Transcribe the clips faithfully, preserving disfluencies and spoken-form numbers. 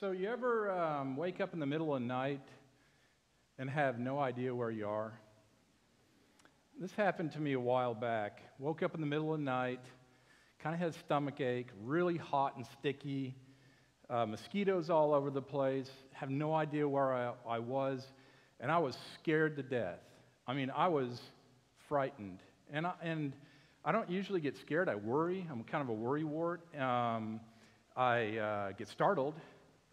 So you ever um, wake up in the middle of the night and have no idea where you are? This happened to me a while back. Woke up in the middle of the night, kind of had a stomach ache, really hot and sticky, uh, mosquitoes all over the place, have no idea where I, I was, and I was scared to death. I mean, I was frightened. And I, and I don't usually get scared. I worry. I'm kind of a worrywart. Um, I uh, get startled.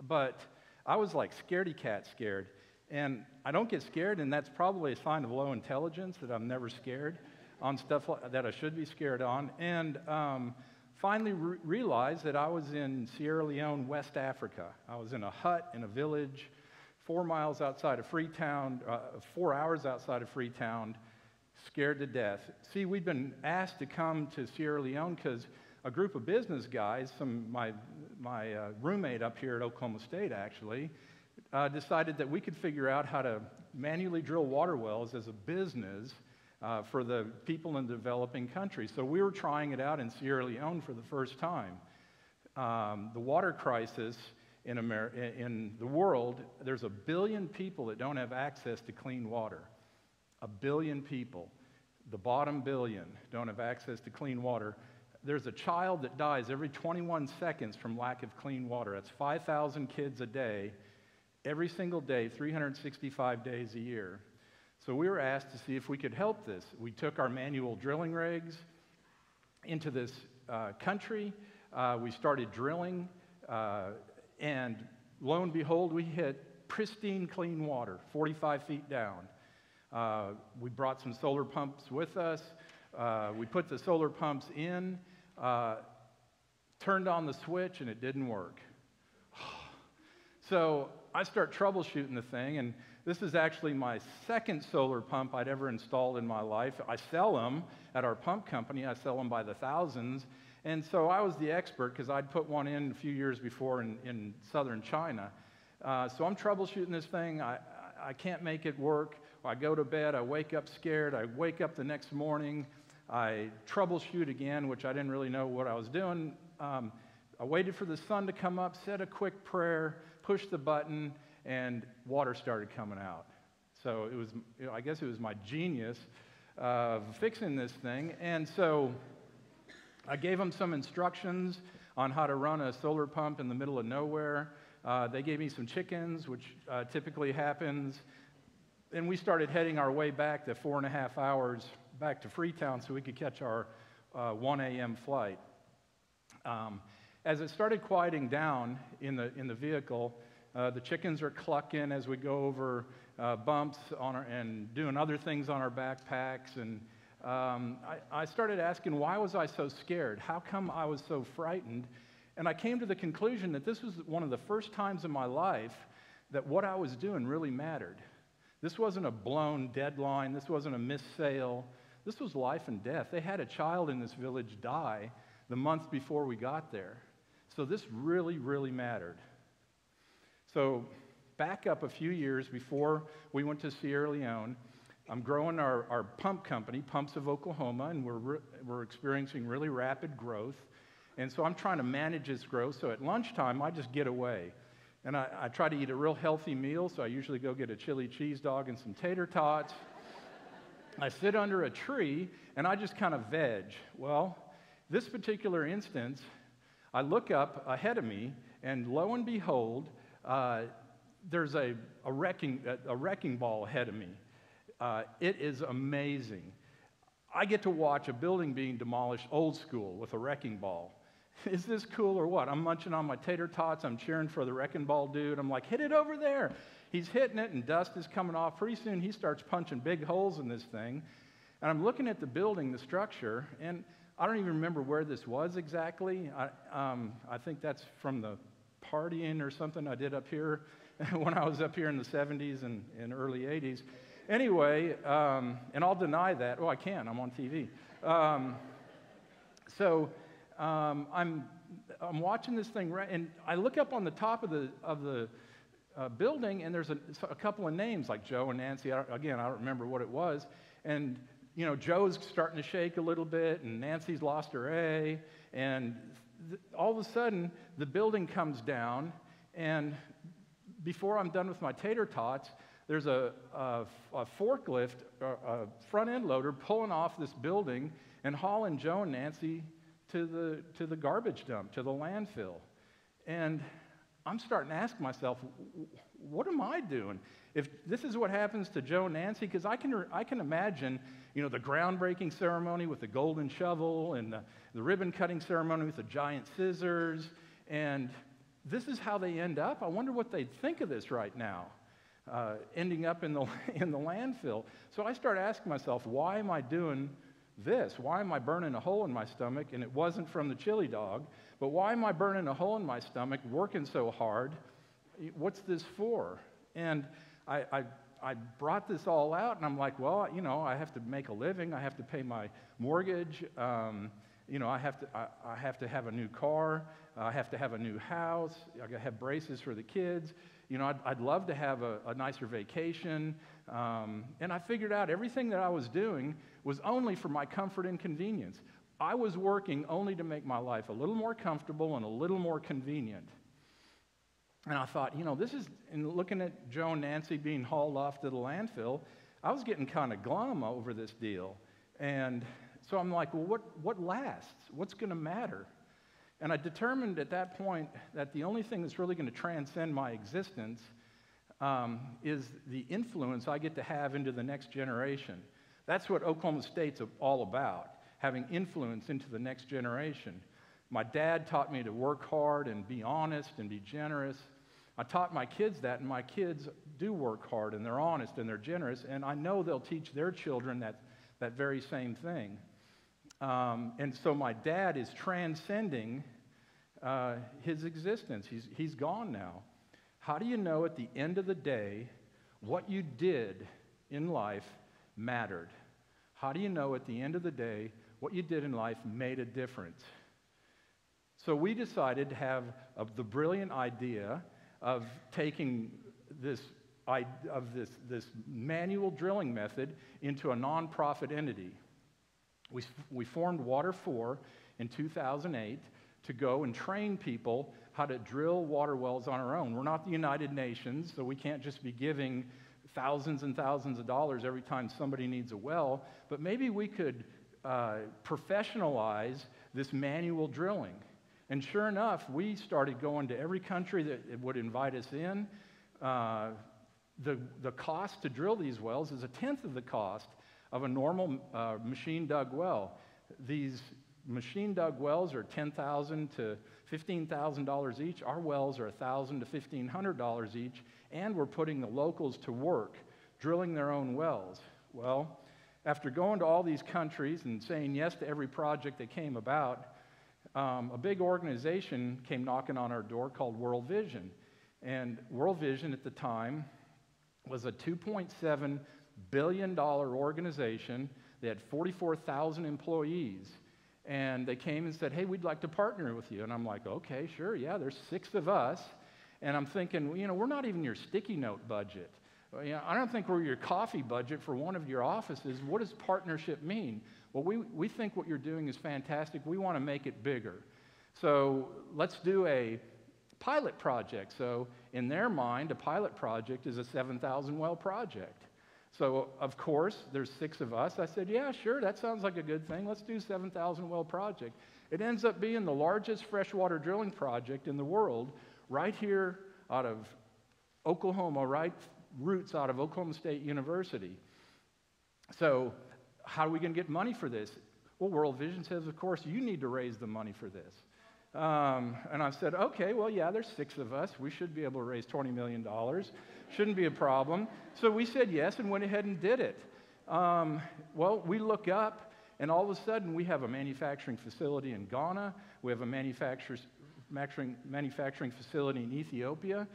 But I was like scaredy cat scared. And I don't get scared, and that's probably a sign of low intelligence that I'm never scared on stuff like, that I should be scared on. And um, finally re realized that I was in Sierra Leone, West Africa. I was in a hut in a village four miles outside of Freetown, uh, four hours outside of Freetown, scared to death. See, we'd been asked to come to Sierra Leone because a group of business guys, some my my uh, roommate up here at Oklahoma State actually, uh, decided that we could figure out how to manually drill water wells as a business uh, for the people in developing countries. So we were trying it out in Sierra Leone for the first time. Um, the water crisis in America, in the world, there's a billion people that don't have access to clean water. A billion people, the bottom billion, don't have access to clean water. There's a child that dies every twenty-one seconds from lack of clean water. That's five thousand kids a day, every single day, three hundred sixty-five days a year. So we were asked to see if we could help this. We took our manual drilling rigs into this uh, country. Uh, we started drilling, uh, and lo and behold, we hit pristine clean water, forty-five feet down. Uh, we brought some solar pumps with us. Uh, we put the solar pumps in, uh, turned on the switch, and it didn't work. So I start troubleshooting the thing, and this is actually my second solar pump I'd ever installed in my life. I sell them at our pump company. I sell them by the thousands. And so I was the expert because I'd put one in a few years before in, in southern China. Uh, so I'm troubleshooting this thing. I, I, I can't make it work. I go to bed, I wake up scared, I wake up the next morning, I troubleshoot again, which I didn't really know what I was doing. Um, I waited for the sun to come up, said a quick prayer, pushed the button, and water started coming out. So it was, you know, I guess it was my genius of fixing this thing. And so I gave them some instructions on how to run a solar pump in the middle of nowhere. Uh, they gave me some chickens, which uh, typically happens. And we started heading our way back the four and a half hours back to Freetown so we could catch our uh, one A M flight. Um, as it started quieting down in the, in the vehicle, uh, the chickens are clucking as we go over uh, bumps on our, and doing other things on our backpacks. And um, I, I started asking, why was I so scared? How come I was so frightened? And I came to the conclusion that this was one of the first times in my life that what I was doing really mattered. This wasn't a blown deadline. This wasn't a missed sale. This was life and death. They had a child in this village die the month before we got there. So this really, really mattered. So back up a few years before we went to Sierra Leone, I'm growing our, our pump company, Pumps of Oklahoma, and we're, we're experiencing really rapid growth. And so I'm trying to manage this growth. So at lunchtime, I just get away. And I, I try to eat a real healthy meal, so I usually go get a chili cheese dog and some tater tots. I sit under a tree, and I just kind of veg. Well, this particular instance, I look up ahead of me, and lo and behold, uh, there's a, a, wrecking, a, a wrecking ball ahead of me. Uh, it is amazing. I get to watch a building being demolished old school with a wrecking ball. Is this cool or what? I'm munching on my tater tots. I'm cheering for the wrecking ball dude. I'm like, hit it over there. He's hitting it, and dust is coming off. Pretty soon, he starts punching big holes in this thing. And I'm looking at the building, the structure, and I don't even remember where this was exactly. I, um, I think that's from the partying or something I did up here when I was up here in the seventies and, and early eighties. Anyway, um, and I'll deny that. Oh, I can. I'm on T V. Um, so... Um, I'm, I'm watching this thing, right, and I look up on the top of the, of the uh, building, and there's a, a couple of names, like Joe and Nancy. I again, I don't remember what it was. And, you know, Joe's starting to shake a little bit, and Nancy's lost her A. And th all of a sudden, the building comes down, And before I'm done with my tater tots, there's a, a, a forklift, a, a front-end loader, pulling off this building and hauling Joe and Nancy to the, to the garbage dump, to the landfill. And I'm starting to ask myself, what am I doing? If this is what happens to Joe and Nancy, because I can, I can imagine, you know, the groundbreaking ceremony with the golden shovel and the, the ribbon-cutting ceremony with the giant scissors, and this is how they end up. I wonder what they'd think of this right now, uh, ending up in the, in the landfill. So I started asking myself, why am I doing this? Why am I burning a hole in my stomach? And it wasn't from the chili dog, but why am I burning a hole in my stomach, working so hard? What's this for? And I, I, I brought this all out, and I'm like, well, you know, I have to make a living. I have to pay my mortgage. Um, you know, I have to, I, I have to have a new car. I have to have a new house. I gotta have braces for the kids. You know, I'd, I'd love to have a, a nicer vacation. Um, and I figured out everything that I was doing was only for my comfort and convenience. I was working only to make my life a little more comfortable and a little more convenient. And I thought, you know, this is, in looking at Joe and Nancy being hauled off to the landfill, I was getting kind of glum over this deal. And so I'm like, well, what, what lasts? What's going to matter? And I determined at that point that the only thing that's really going to transcend my existence um, is the influence I get to have into the next generation. That's what Oklahoma State's all about, having influence into the next generation. My dad taught me to work hard and be honest and be generous. I taught my kids that, and my kids do work hard, and they're honest, and they're generous, and I know they'll teach their children that, that very same thing. Um, and so my dad is transcending uh, his existence. He's, he's gone now. How do you know at the end of the day what you did in life mattered? How do you know at the end of the day what you did in life made a difference? So we decided to have a, the brilliant idea of taking this, of this, this manual drilling method into a nonprofit entity. We, we formed Water four in two thousand eight to go and train people how to drill water wells on our own. We're not the United Nations, so we can't just be giving thousands and thousands of dollars every time somebody needs a well, but maybe we could uh, professionalize this manual drilling. And sure enough, we started going to every country that would invite us in. Uh, the, the cost to drill these wells is a tenth of the cost of a normal uh, machine-dug well. These machine-dug wells are ten thousand dollars to fifteen thousand dollars each. Our wells are one thousand dollars to fifteen hundred dollars each, and we're putting the locals to work, drilling their own wells. Well, after going to all these countries and saying yes to every project that came about, um, a big organization came knocking on our door called World Vision. And World Vision at the time was a two point seven billion dollar organization. They had forty-four thousand employees, and they came and said, hey, we'd like to partner with you. And I'm like, okay, sure, yeah, there's six of us. And I'm thinking, you know, we're not even your sticky note budget. You know, I don't think we're your coffee budget for one of your offices. What does partnership mean? Well, we, we think what you're doing is fantastic. We want to make it bigger. So let's do a pilot project. So in their mind, a pilot project is a seven thousand well project. So, of course, there's six of us. I said, yeah, sure, that sounds like a good thing. Let's do seven thousand well project. It ends up being the largest freshwater drilling project in the world, right here out of Oklahoma, right roots out of Oklahoma State University. So how are we going to get money for this? Well, World Vision says, of course, you need to raise the money for this. Um, and I said, okay, well, yeah, there's six of us. We should be able to raise twenty million dollars. Shouldn't be a problem. So we said yes and went ahead and did it. Um, well, we look up, and all of a sudden, we have a manufacturing facility in Ghana. We have a manufacturing, manufacturing facility in Ethiopia.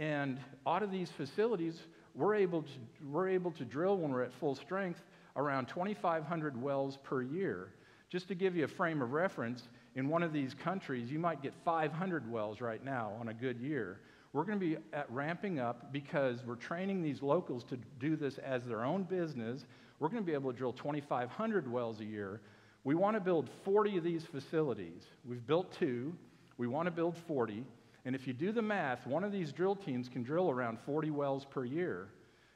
And out of these facilities, we're able to, we're able to drill, when we're at full strength, around twenty-five hundred wells per year. Just to give you a frame of reference, in one of these countries, you might get five hundred wells right now on a good year. We're going to be at ramping up because we're training these locals to do this as their own business. We're going to be able to drill twenty-five hundred wells a year. We want to build forty of these facilities. We've built two. We want to build forty. And if you do the math, one of these drill teams can drill around forty wells per year.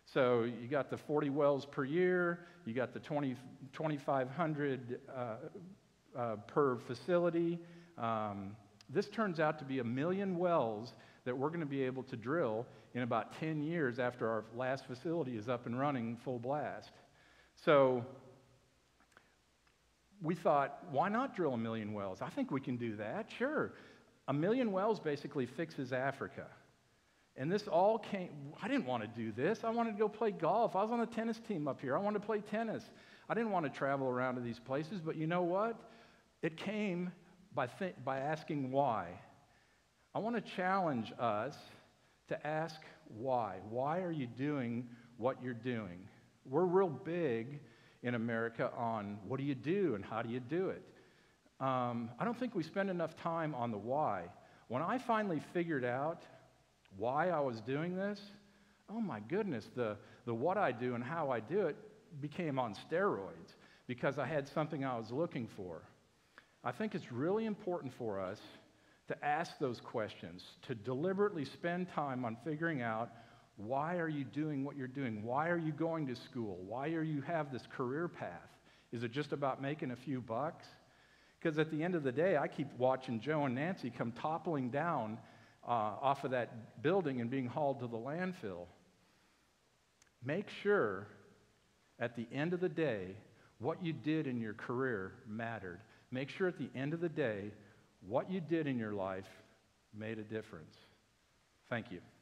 So you got the forty wells per year, you got the twenty, twenty-five hundred uh, uh, per facility. Um, this turns out to be a million wells that we're going to be able to drill in about ten years after our last facility is up and running full blast. So we thought, why not drill a million wells? I think we can do that, sure. A million wells basically fixes Africa. And this all came, I didn't want to do this. I wanted to go play golf. I was on a tennis team up here. I wanted to play tennis. I didn't want to travel around to these places, but you know what? It came by, th by asking why. I want to challenge us to ask why. Why are you doing what you're doing? We're real big in America on what do you do and how do you do it. Um, I don't think we spend enough time on the why. When I finally figured out why I was doing this, oh my goodness, the, the what I do and how I do it became on steroids because I had something I was looking for. I think it's really important for us to ask those questions, to deliberately spend time on figuring out why are you doing what you're doing? Why are you going to school? Why are you have this career path? Is it just about making a few bucks? Because at the end of the day, I keep watching Joe and Nancy come toppling down Uh, off of that building and being hauled to the landfill. Make sure at the end of the day what you did in your career mattered. Make sure at the end of the day what you did in your life made a difference. Thank you.